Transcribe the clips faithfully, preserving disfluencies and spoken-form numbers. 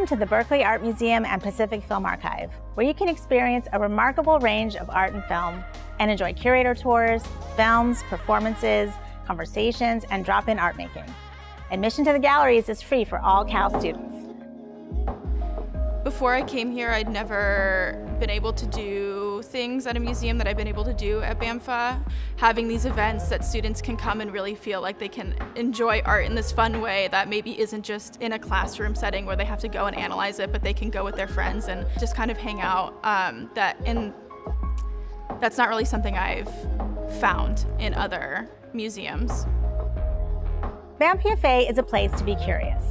Welcome to the Berkeley Art Museum and Pacific Film Archive, where you can experience a remarkable range of art and film and enjoy curator tours, films, performances, conversations, and drop-in art making. Admission to the galleries is free for all Cal students. Before I came here, I'd never been able to do things at a museum that I've been able to do at BAMPFA. Having these events that students can come and really feel like they can enjoy art in this fun way that maybe isn't just in a classroom setting where they have to go and analyze it, but they can go with their friends and just kind of hang out. Um, that and that's not really something I've found in other museums. BAMPFA is a place to be curious.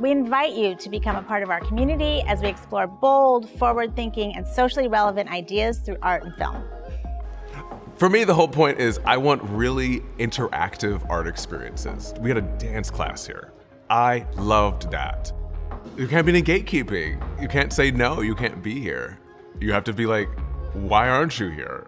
We invite you to become a part of our community as we explore bold, forward-thinking, and socially relevant ideas through art and film. For me, the whole point is I want really interactive art experiences. We had a dance class here. I loved that. You can't be in gatekeeping. You can't say, no, you can't be here. You have to be like, why aren't you here?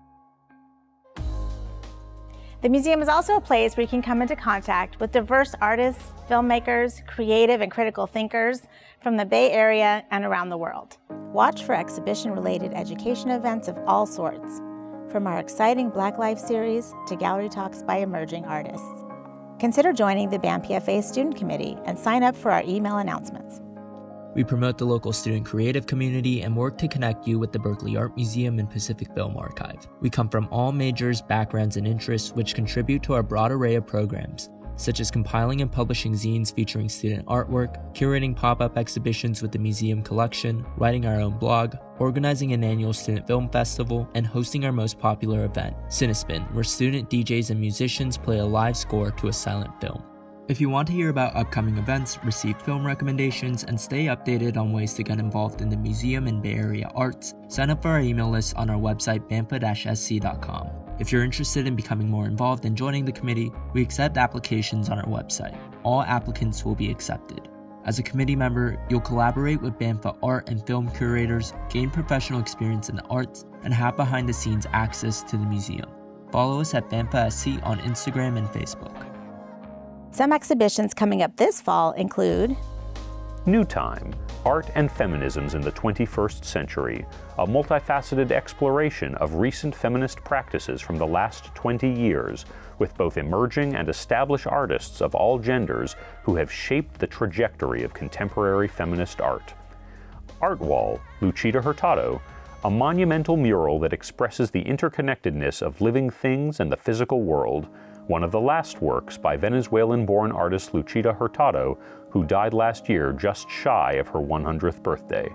The museum is also a place where you can come into contact with diverse artists, filmmakers, creative and critical thinkers from the Bay Area and around the world. Watch for exhibition-related education events of all sorts, from our exciting Black Life series to gallery talks by emerging artists. Consider joining the BAMPFA Student Committee and sign up for our email announcements. We promote the local student creative community and work to connect you with the Berkeley Art Museum and Pacific Film Archive. We come from all majors, backgrounds, and interests, which contribute to our broad array of programs, such as compiling and publishing zines featuring student artwork, curating pop-up exhibitions with the museum collection, writing our own blog, organizing an annual student film festival, and hosting our most popular event, CineSpin, where student D Js and musicians play a live score to a silent film. If you want to hear about upcoming events, receive film recommendations, and stay updated on ways to get involved in the museum and Bay Area arts, sign up for our email list on our website, bampa dash s c dot com. If you're interested in becoming more involved and joining the committee, we accept applications on our website. All applicants will be accepted. As a committee member, you'll collaborate with BAMPFA art and film curators, gain professional experience in the arts, and have behind-the-scenes access to the museum. Follow us at BAMPFA S C on Instagram and Facebook. Some exhibitions coming up this fall include New Time, Art and Feminisms in the twenty-first Century, a multifaceted exploration of recent feminist practices from the last twenty years, with both emerging and established artists of all genders who have shaped the trajectory of contemporary feminist art. Art Wall, Luchita Hurtado, a monumental mural that expresses the interconnectedness of living things and the physical world, one of the last works by Venezuelan-born artist Luchita Hurtado, who died last year just shy of her one hundredth birthday.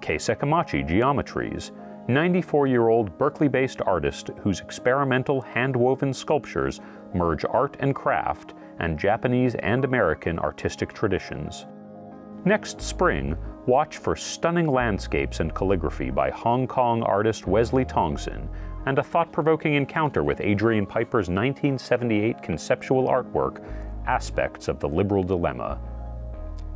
K. Sekimachi Geometries, ninety-four-year-old Berkeley-based artist whose experimental hand-woven sculptures merge art and craft and Japanese and American artistic traditions. Next spring, watch for stunning landscapes and calligraphy by Hong Kong artist Wesley Tongson, and a thought-provoking encounter with Adrian Piper's nineteen seventy-eight conceptual artwork, Aspects of the Liberal Dilemma.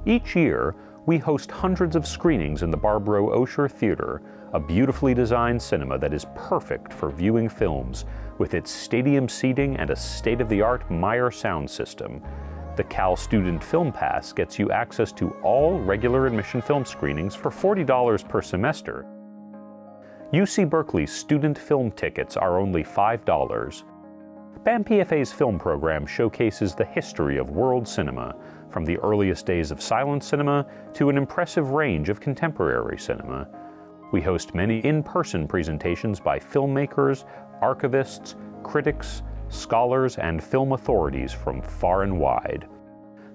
Each year, we host hundreds of screenings in the Barbro Osher Theater, a beautifully designed cinema that is perfect for viewing films, with its stadium seating and a state-of-the-art Meyer sound system. The Cal Student Film Pass gets you access to all regular admission film screenings for forty dollars per semester. U C Berkeley's student film tickets are only five dollars. BAMPFA's film program showcases the history of world cinema, from the earliest days of silent cinema to an impressive range of contemporary cinema. We host many in-person presentations by filmmakers, archivists, critics, scholars, and film authorities from far and wide.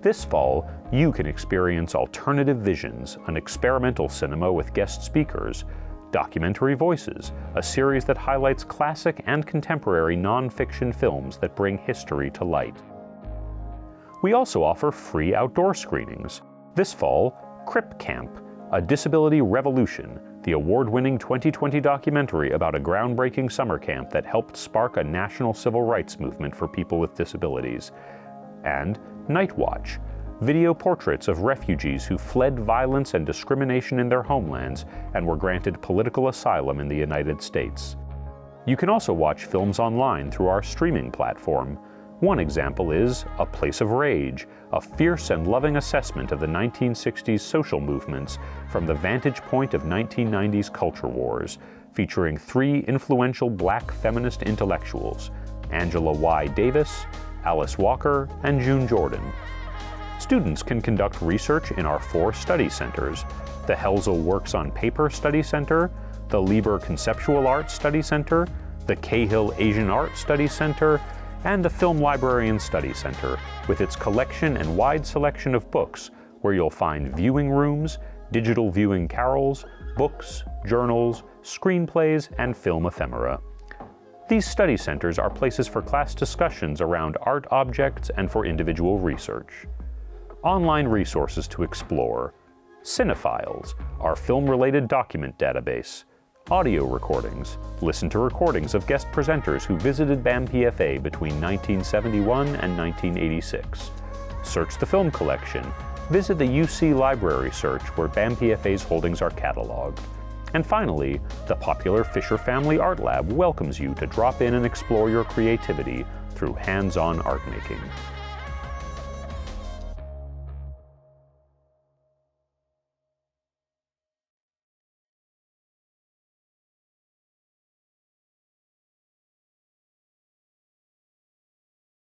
This fall, you can experience Alternative Visions, an experimental cinema with guest speakers, Documentary Voices, a series that highlights classic and contemporary nonfiction films that bring history to light. We also offer free outdoor screenings. This fall, Crip Camp, A Disability Revolution, the award-winning twenty twenty documentary about a groundbreaking summer camp that helped spark a national civil rights movement for people with disabilities. And Nightwatch, video portraits of refugees who fled violence and discrimination in their homelands and were granted political asylum in the United States. You can also watch films online through our streaming platform. One example is A Place of Rage, a fierce and loving assessment of the nineteen sixties social movements from the vantage point of nineteen nineties culture wars, featuring three influential black feminist intellectuals, Angela Y. Davis, Alice Walker, and June Jordan. Students can conduct research in our four study centers, the Helsel Works on Paper Study Center, the Lieber Conceptual Arts Study Center, the Cahill Asian Arts Study Center, and the Film Library and Study Center, with its collection and wide selection of books, where you'll find viewing rooms, digital viewing carols, books, journals, screenplays, and film ephemera. These study centers are places for class discussions around art objects and for individual research. Online resources to explore: CineFiles, our film-related document database; audio recordings, listen to recordings of guest presenters who visited BAMPFA between nineteen seventy-one and nineteen eighty-six. Search the film collection, visit the U C Library Search where BAMPFA's holdings are cataloged. And finally, the popular Fisher Family Art Lab welcomes you to drop in and explore your creativity through hands-on art making.